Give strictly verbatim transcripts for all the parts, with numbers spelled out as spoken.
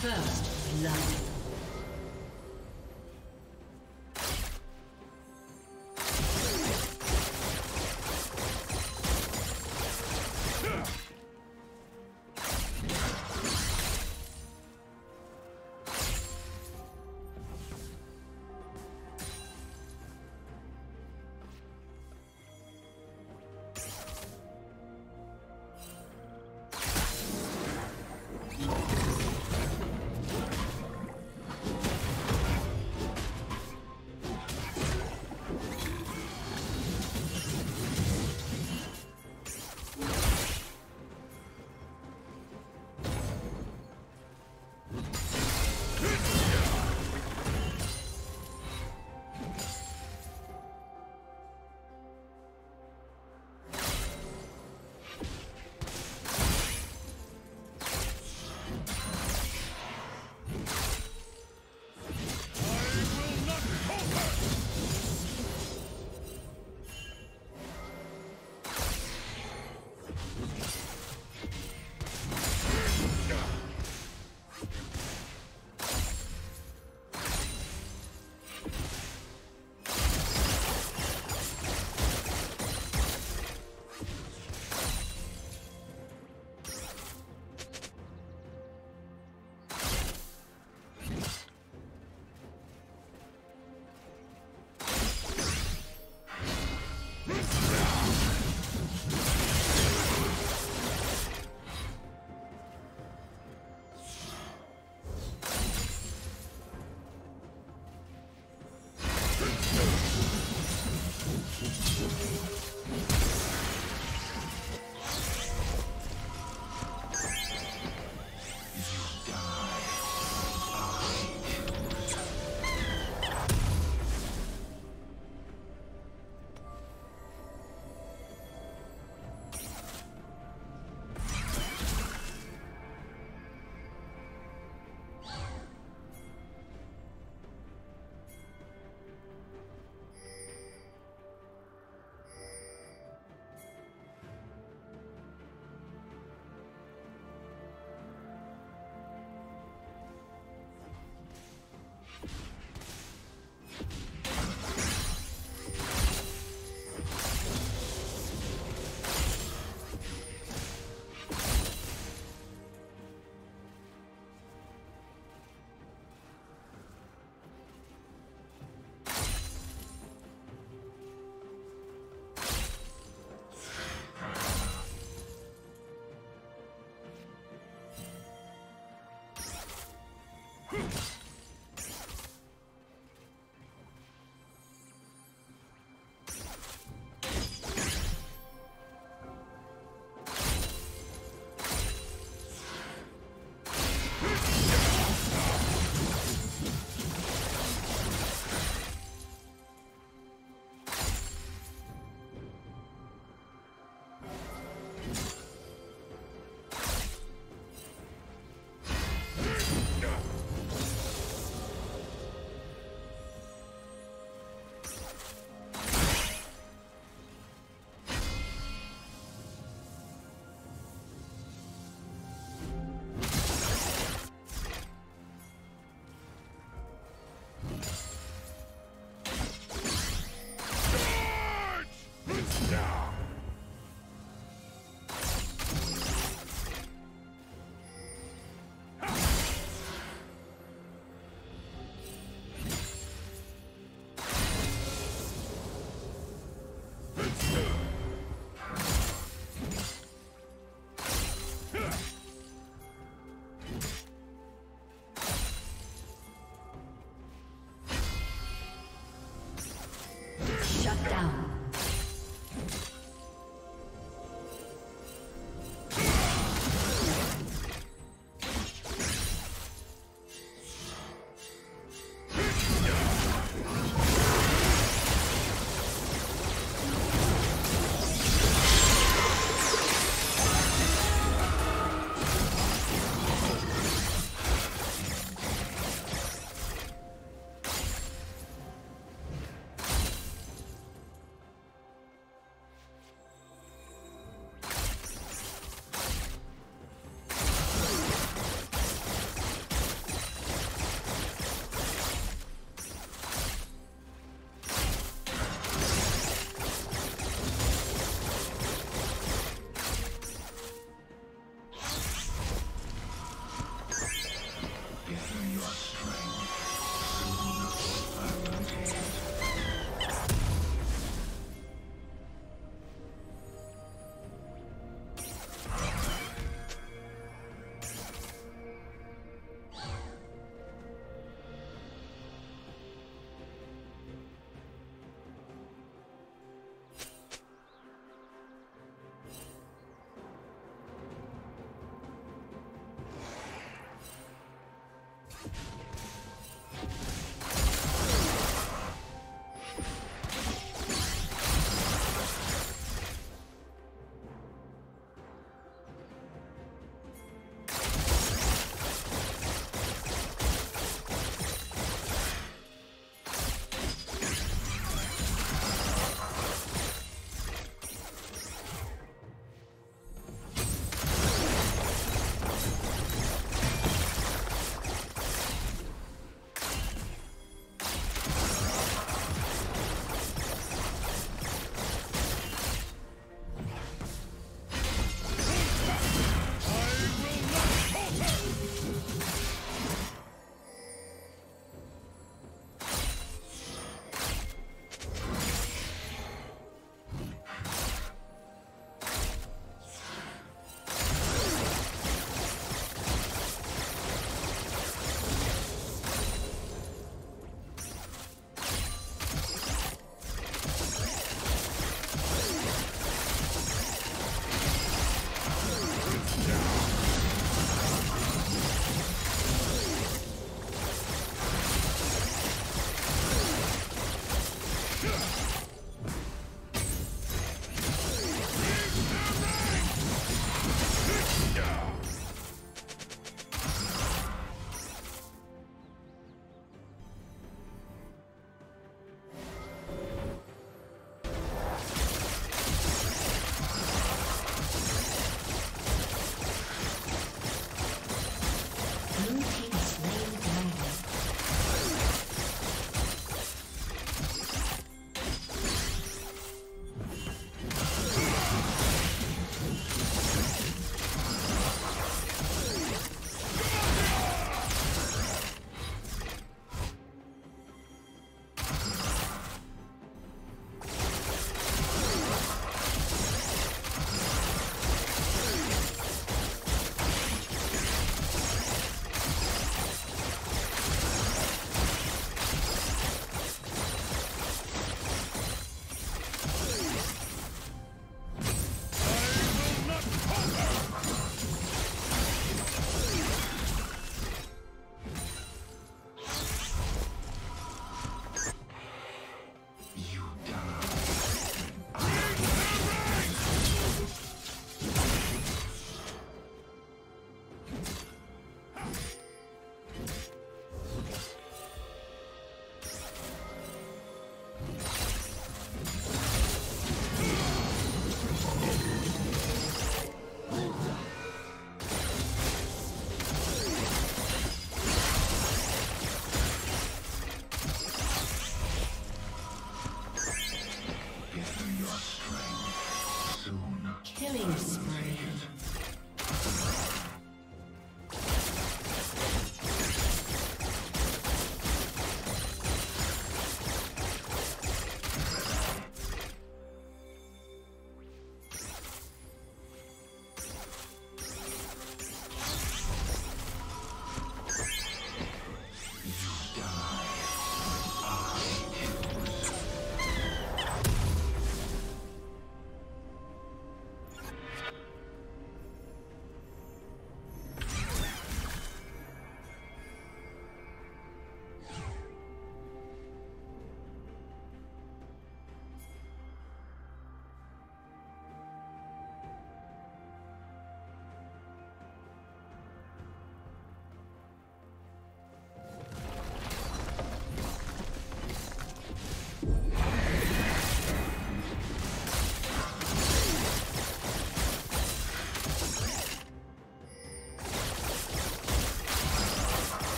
First love.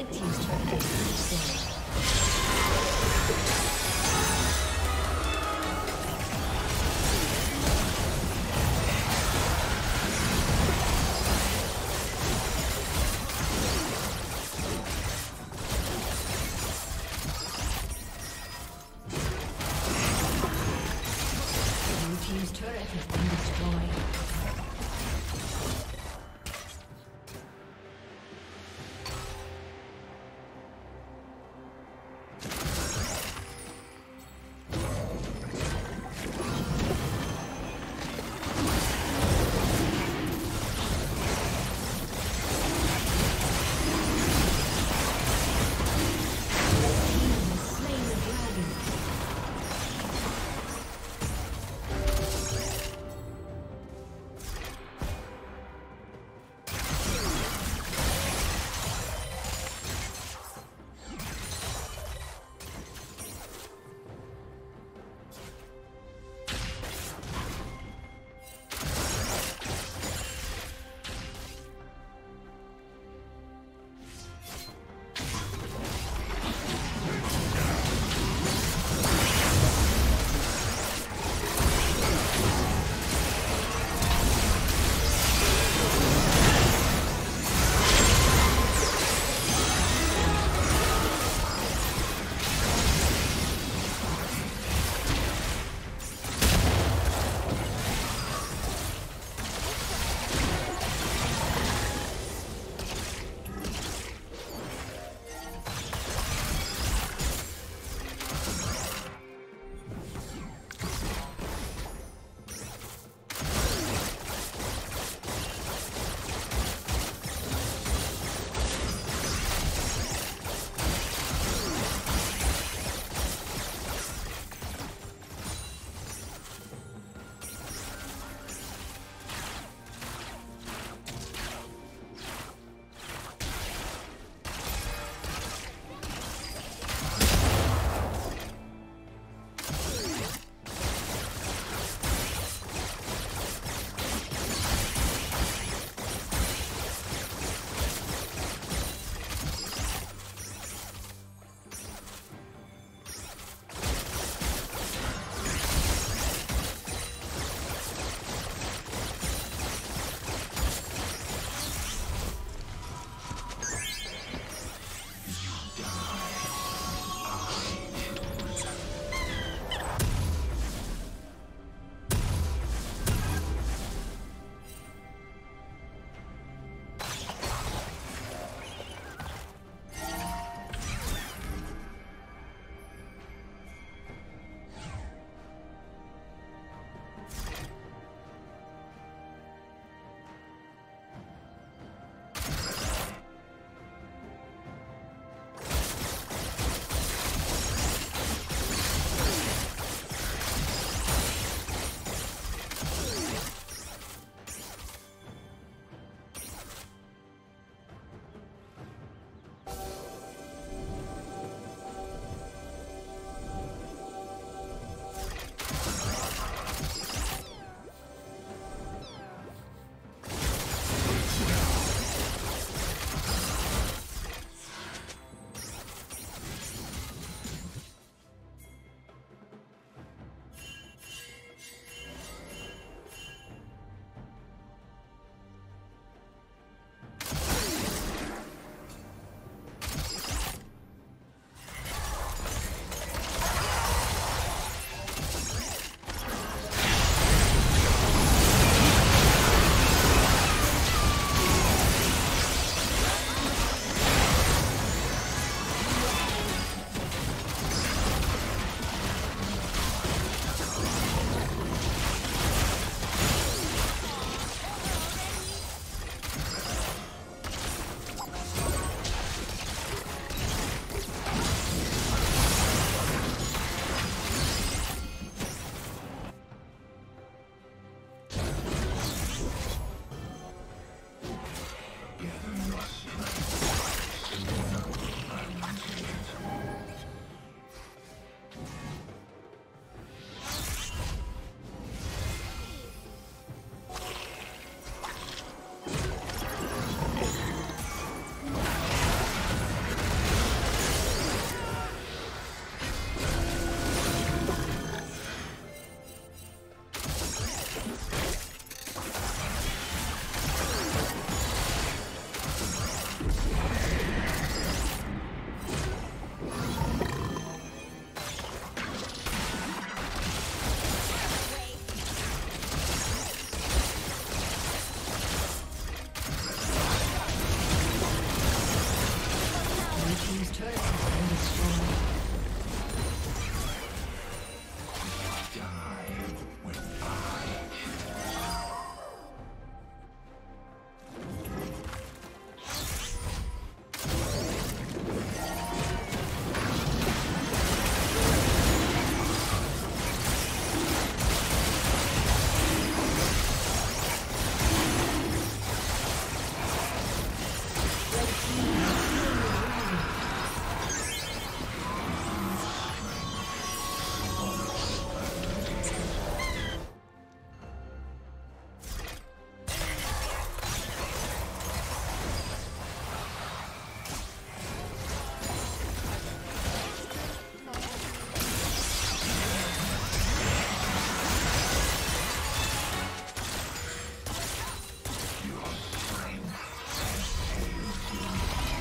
Red team's turret has been destroyed. Blue team's turret has been destroyed.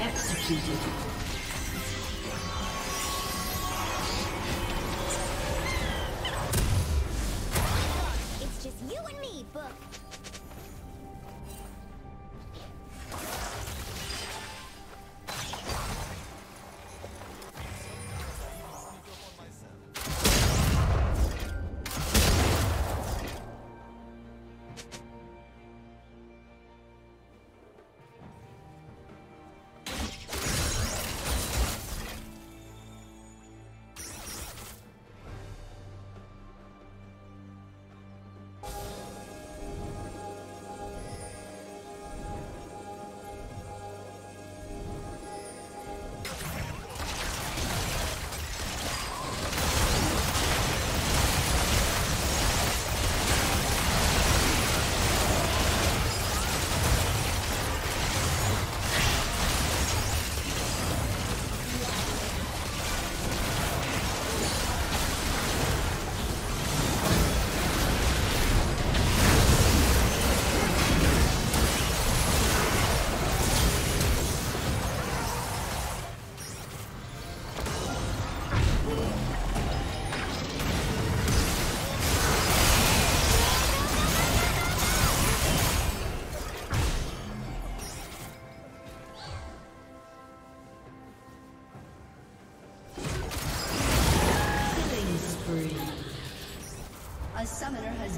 Executed. It's just you and me, Book. A summoner has